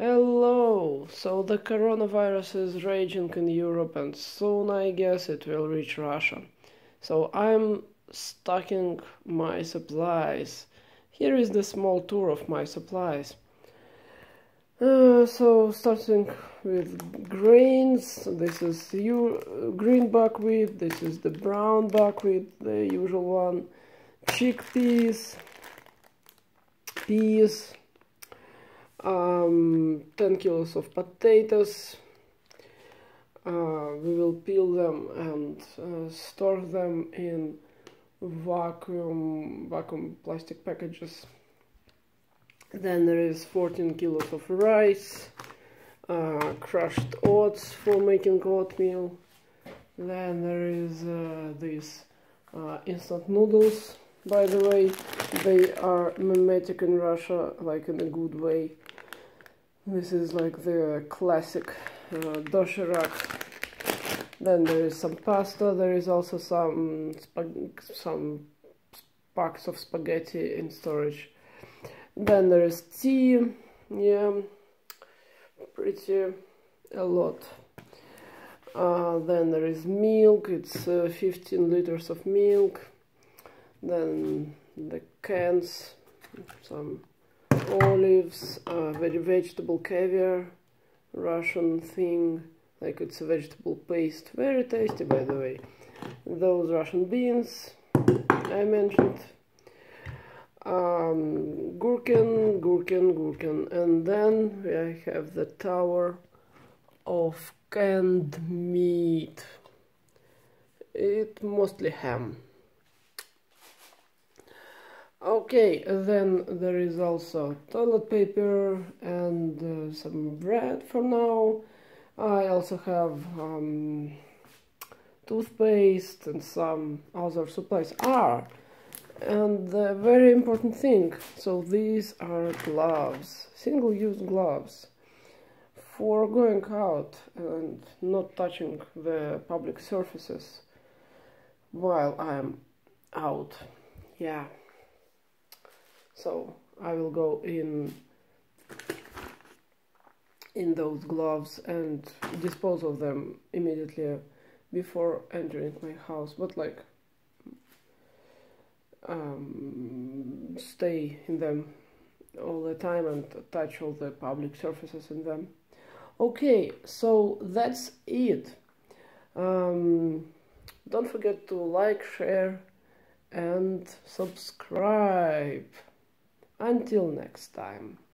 Hello! So the coronavirus is raging in Europe and soon I guess it will reach Russia. So I'm stocking my supplies. Here is the small tour of my supplies. So starting with grains, this is green buckwheat, this is the brown buckwheat, the usual one, chickpeas, peas, 10 kilos of potatoes. We will peel them and store them in vacuum plastic packages. Then there is 14 kilos of rice, crushed oats for making oatmeal. Then there is these instant noodles. By the way, they are mimetic in Russia, like in a good way. This is like the classic doshirak. Then there is some pasta. There is also some packs of spaghetti in storage. Then there is tea. Yeah, pretty a lot. Then there is milk. It's 15 liters of milk. Then the cans, some olives, very vegetable caviar, Russian thing, like it's a vegetable paste, very tasty by the way. Those Russian beans I mentioned, gurken, and then we have the tower of canned meat. It's mostly ham. Okay, then there is also toilet paper and some bread for now. I also have toothpaste and some other supplies. And the very important thing, so these are gloves, single-use gloves, for going out and not touching the public surfaces while I'm out. Yeah. So I will go in those gloves and dispose of them immediately before entering my house, but like stay in them all the time and touch all the public surfaces in them. Okay, so that's it. Don't forget to like, share and subscribe. Until next time.